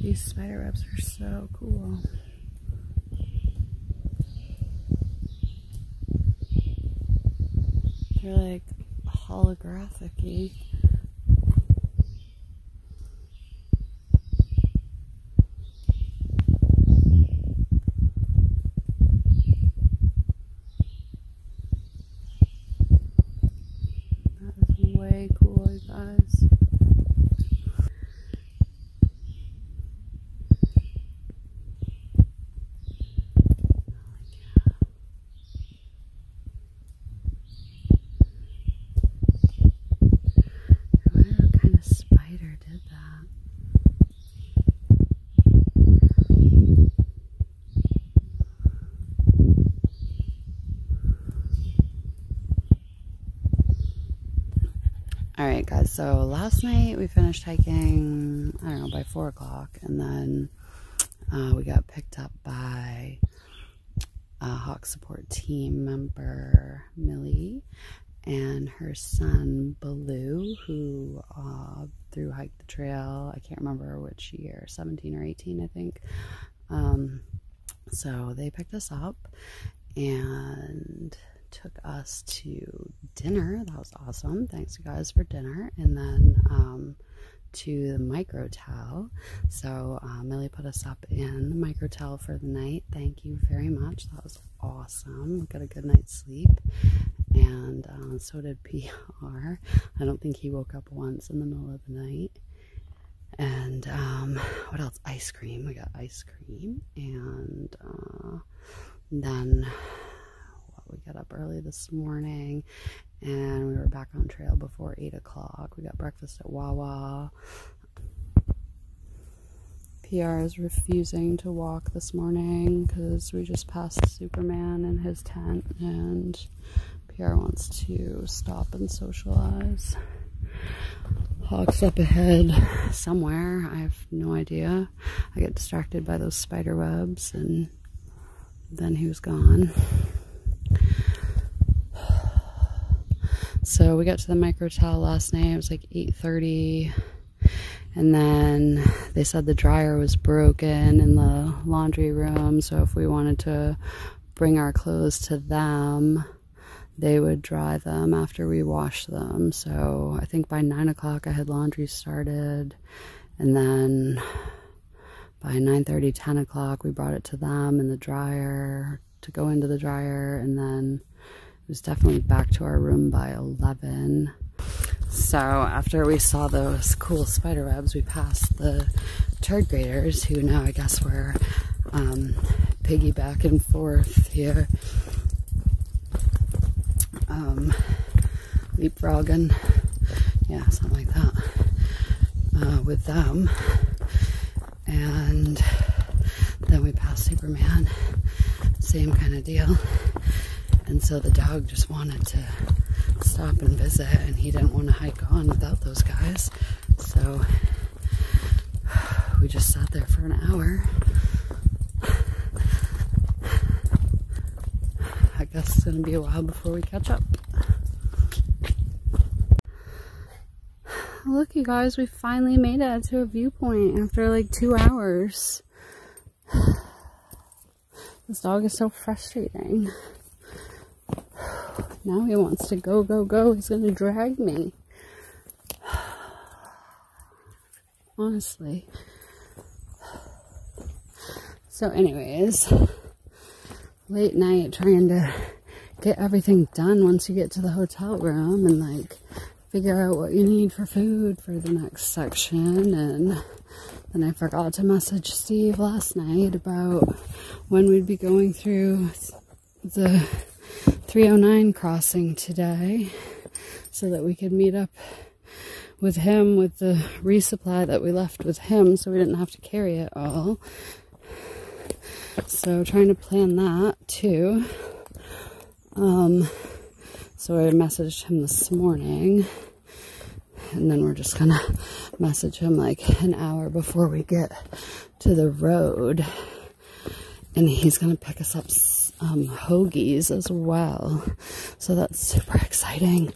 These spider webs are so cool. They're like holographic-y. Alright guys, so last night we finished hiking, I don't know, by 4 o'clock, and then we got picked up by a Hawk Support team member, Millie, and her son, Baloo, who through hiked the trail, I can't remember which year, 17 or 18 I think. So they picked us up and took us to dinner. That was awesome. Thanks you guys for dinner. And then to the microtel. So Millie put us up in the microtel for the night. Thank you very much. That was awesome. We got a good night's sleep. And so did PR. I don't think he woke up once in the middle of the night. And what else? Ice cream. We got ice cream. And then we got up early this morning and we were back on trail before 8 o'clock. We got breakfast at Wawa. PR is refusing to walk this morning because we just passed Superman in his tent, and PR wants to stop and socialize. Hawk's up ahead somewhere. I have no idea. I get distracted by those spider webs and then he was gone. So we got to the microtel last night. It was like 8:30, and then they said the dryer was broken in the laundry room, so if we wanted to bring our clothes to them, they would dry them after we washed them. So I think by 9 o'clock I had laundry started, and then by 9:30, 10 o'clock we brought it to them in the dryer, to go into the dryer, and then it was definitely back to our room by 11. So after we saw those cool spider webs, we passed the third graders, who now I guess were piggy back and forth here, leapfrogging, yeah, something like that, with them. And then we passed Superman, same kind of deal. And so the dog just wanted to stop and visit, and he didn't want to hike on without those guys. So we just sat there for an hour. I guess it's going to be a while before we catch up. Look, you guys, we finally made it to a viewpoint after like 2 hours. This dog is so frustrating. Now he wants to go, go, go. He's gonna drag me. Honestly. So anyways, late night trying to get everything done once you get to the hotel room, and like figure out what you need for food for the next section. And then I forgot to message Steve last night about when we'd be going through the 309 crossing today, so that we could meet up with him with the resupply that we left with him, so we didn't have to carry it all. So trying to plan that too. So I messaged him this morning, and then we're just gonna message him like an hour before we get to the road, and he's gonna pick us up hoagies as well. So that's super exciting.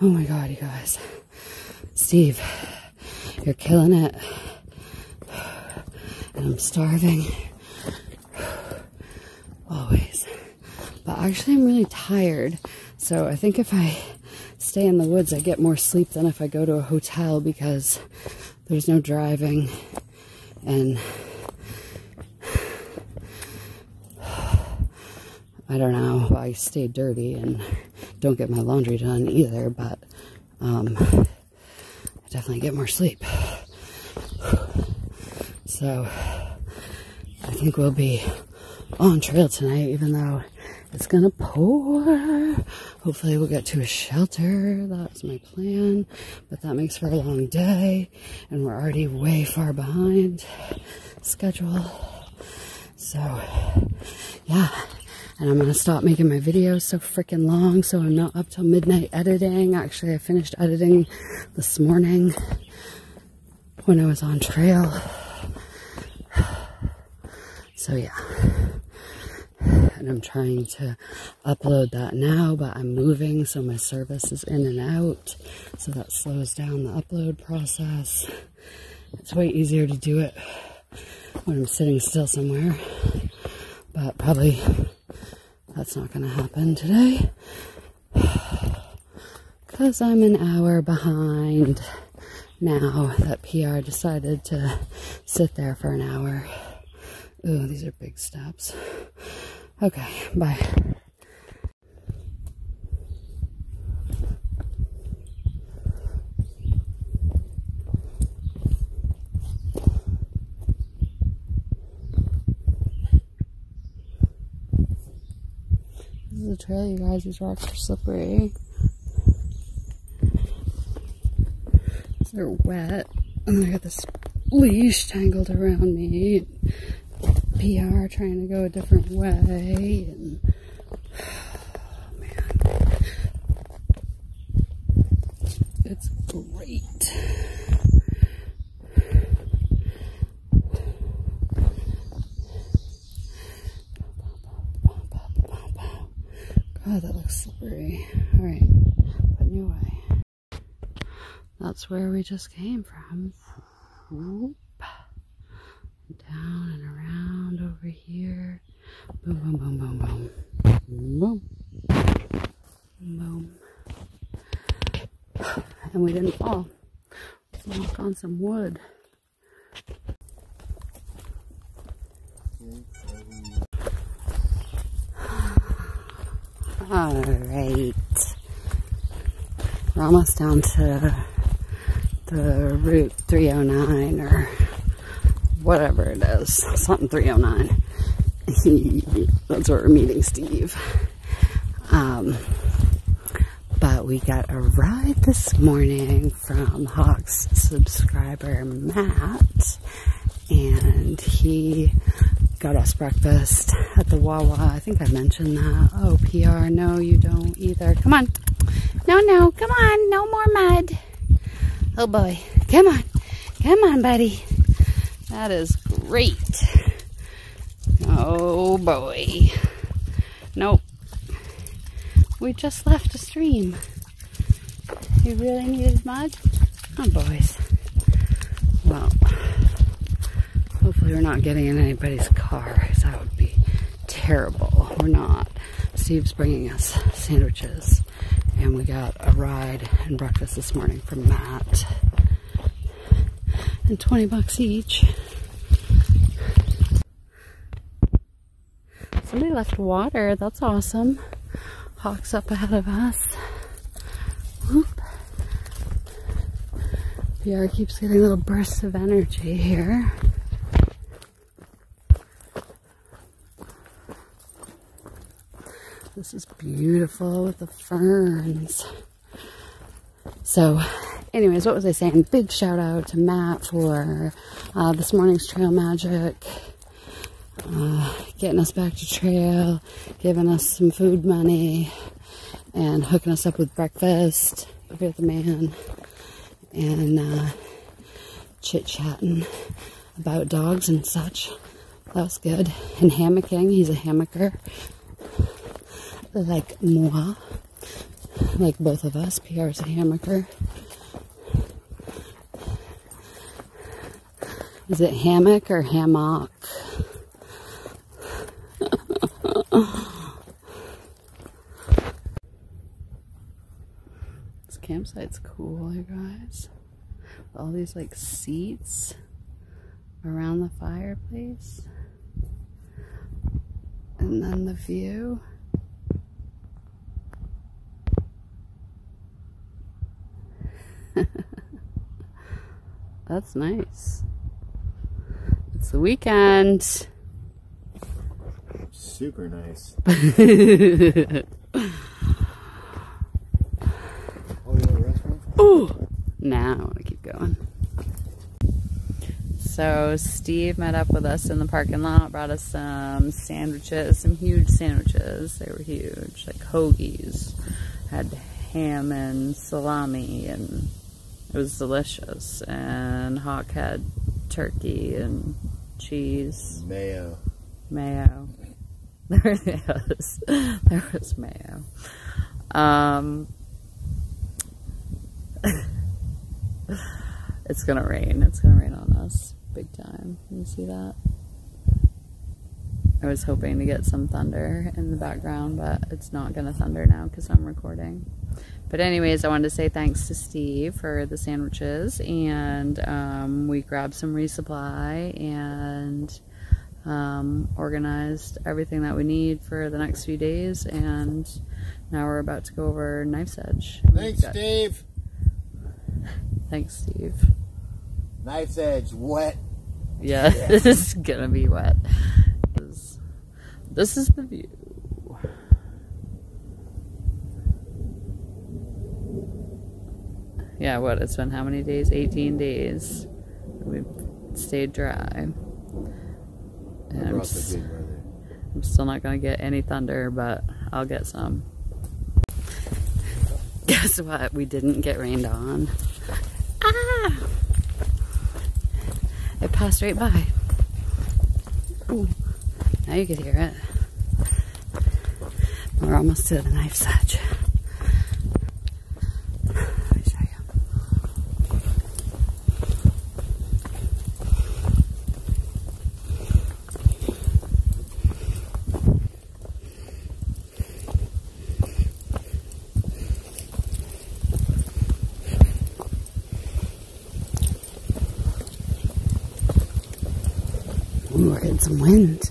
Oh my god, you guys. Steve, you're killing it. I'm starving. Always. But actually I'm really tired. So I think if I stay in the woods, I get more sleep than if I go to a hotel because there's no driving and I don't know, I stay dirty and don't get my laundry done either, but I definitely get more sleep. So I think we'll be on trail tonight, even though it's gonna pour. Hopefully we'll get to a shelter. That was my plan, but that makes for a long day and we're already way far behind schedule. So yeah, and I'm gonna stop making my videos so freaking long so I'm not up till midnight editing. Actually, I finished editing this morning when I was on trail. So yeah, and I'm trying to upload that now, but I'm moving, so my service is in and out, so that slows down the upload process. It's way easier to do it when I'm sitting still somewhere, but probably that's not going to happen today, because I'm an hour behind now that PR decided to sit there for an hour. Ooh, these are big steps. Okay, bye. This is a trail, you guys. These rocks are slippery. They're wet. And I got this leash tangled around me. PR trying to go a different way, and oh man, it's great. God, that looks slippery. All right, putting you away. That's where we just came from. Whoop. Down and around over here. Boom, boom, boom, boom, boom. Boom. Boom. And we didn't fall. We walked on some wood. Alright. We're almost down to the Route 309 or whatever it is, something 309. That's where we're meeting Steve. But we got a ride this morning from Hawk's subscriber Matt, and he got us breakfast at the Wawa. I think I mentioned that. Oh, PR, no, you don't either. Come on. No, no, come on. No more mud. Oh boy. Come on. Come on, buddy. That is great. Oh boy. Nope. We just left a stream. You really needed mud? Oh boys. Well, hopefully we're not getting in anybody's car, because that would be terrible. We're not. Steve's bringing us sandwiches, and we got a ride and breakfast this morning from Matt. And 20 bucks each. Somebody left water. That's awesome. Hawk's up ahead of us. Whoop. PR keeps getting little bursts of energy here. This is beautiful with the ferns. So, anyways, what was I saying? Big shout out to Matt for this morning's trail magic, getting us back to trail, giving us some food money, and hooking us up with breakfast. Look at the man. And chit-chatting about dogs and such. That was good. And hammocking. He's a hammocker. Like moi. Like both of us. PR's a hammocker. Is it hammock or hammock? This campsite's cool, you guys. All these like seats around the fireplace. And then the view. That's nice. It's the weekend. Super nice. Oh, restaurant? Ooh! Nah, I want to keep going. So Steve met up with us in the parking lot, brought us some sandwiches, some huge sandwiches. They were huge, like hoagies. Had ham and salami, and it was delicious. And Hawk had turkey and cheese. Mayo. Mayo. There was mayo. It's gonna rain. It's gonna rain on us big time. You see that? I was hoping to get some thunder in the background, but it's not gonna thunder now because I'm recording. But anyways, I wanted to say thanks to Steve for the sandwiches, and we grabbed some resupply and organized everything that we need for the next few days, and now we're about to go over Knife's Edge. Thanks, Steve! Thanks, Steve. Knife's Edge, wet. Yeah, yeah. This is gonna be wet. This is the view. Yeah, what, it's been how many days? 18 days. We've stayed dry. And I'm still not gonna get any thunder, but I'll get some. Guess what? We didn't get rained on. Ah! It passed right by. Ooh. Now you can hear it. We're almost to the Knife's Edge. Let me show you. Ooh, we're getting some wind.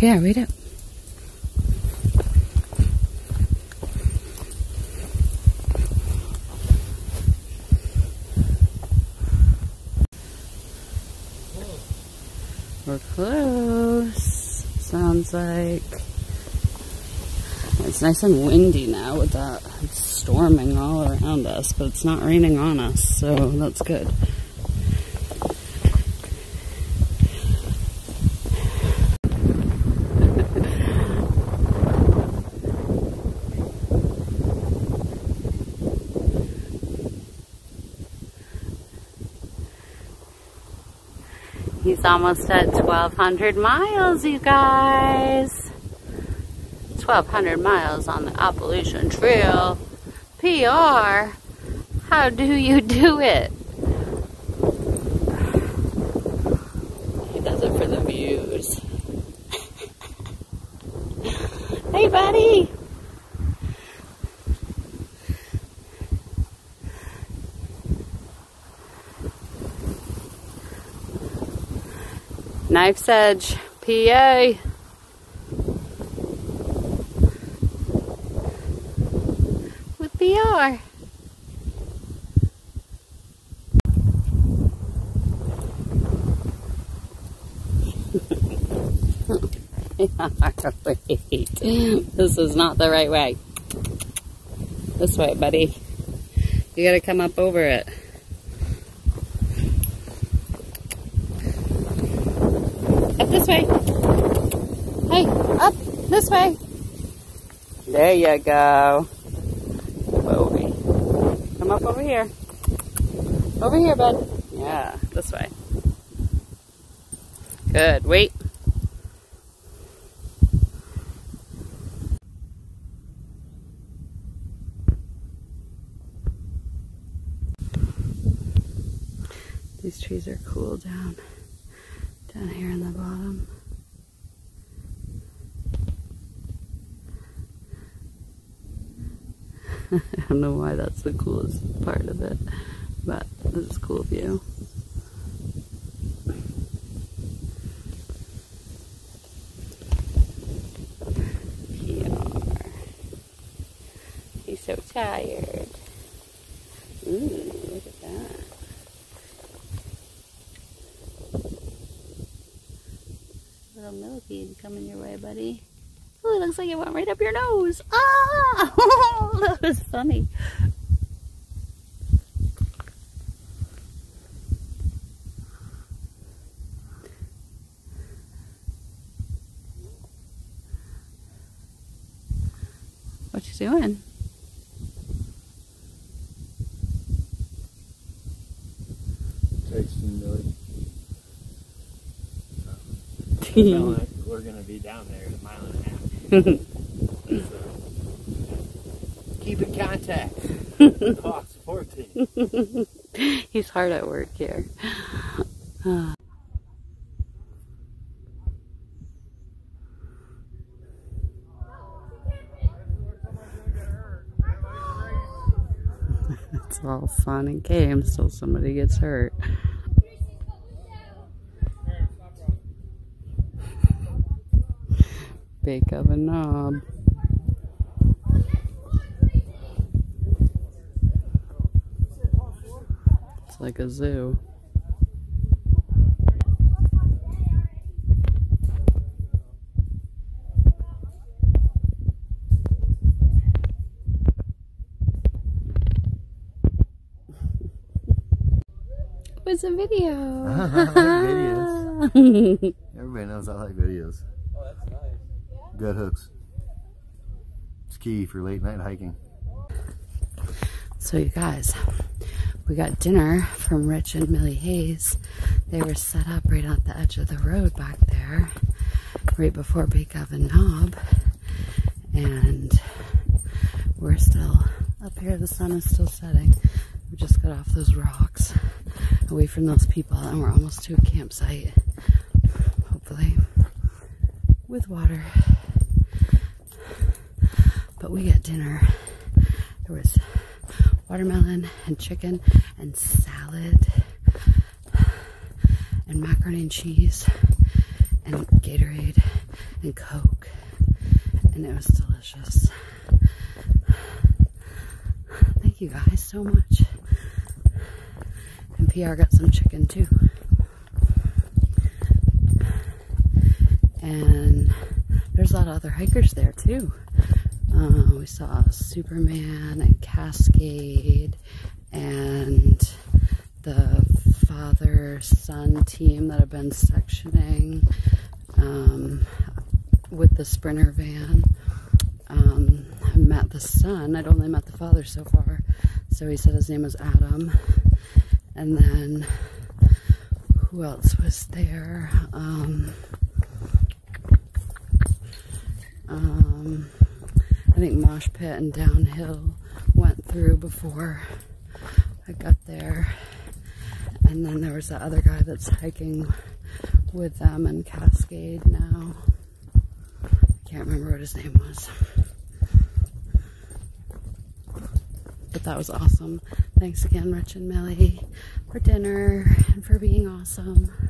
Yeah, read it. We're close. Sounds like it's nice and windy now with that. It's storming all around us, but it's not raining on us, so that's good. He's almost at 1,200 miles, you guys. 1,200 miles on the Appalachian Trail. PR. How do you do it? He does it for the views. Hey, buddy. Knife's Edge, PA. With PR. Wait. This is not the right way. This way, buddy. You gotta come up over it. This way. Hey, up this way. There you go. Boy. Come up over here. Over here, bud. Yeah, this way. Good. Wait. trees are cool down here in the bottom. I don't know why that's the coolest part of it, but it's a cool view. PR. He's so tired. Ooh, look at that. Little millipede coming your way, buddy. Oh, it looks like it went right up your nose. Ah! That was funny. What you doing? Tasting Billy. Like we're gonna be down there in a mile and a half. Keep in contact. Fox 14. He's hard at work here. It's all fun and games till somebody gets hurt. Bake Oven Knob. It's like a zoo. What's a video? I like videos. Everybody knows I like videos. Oh, that's nice. Gut hooks. It's key for late night hiking. So you guys, we got dinner from Rich and Millie Hayes. They were set up right at the edge of the road back there, right before Bake Oven Knob. And we're still up here. The sun is still setting. We just got off those rocks, away from those people, and we're almost to a campsite, hopefully, with water. But we got dinner. There was watermelon and chicken and salad and macaroni and cheese and Gatorade and Coke, and it was delicious. Thank you guys so much. And PR got some chicken too. And there's a lot of other hikers there too. We saw Superman and Cascade and the father-son team that have been sectioning with the Sprinter van. I met the son. I'd only met the father so far. So he said his name was Adam. And then who else was there? I think Mosh Pit and Downhill went through before I got there. And then there was that other guy that's hiking with them in Cascade now. I can't remember what his name was. But that was awesome. Thanks again, Rich and Millie, for dinner and for being awesome.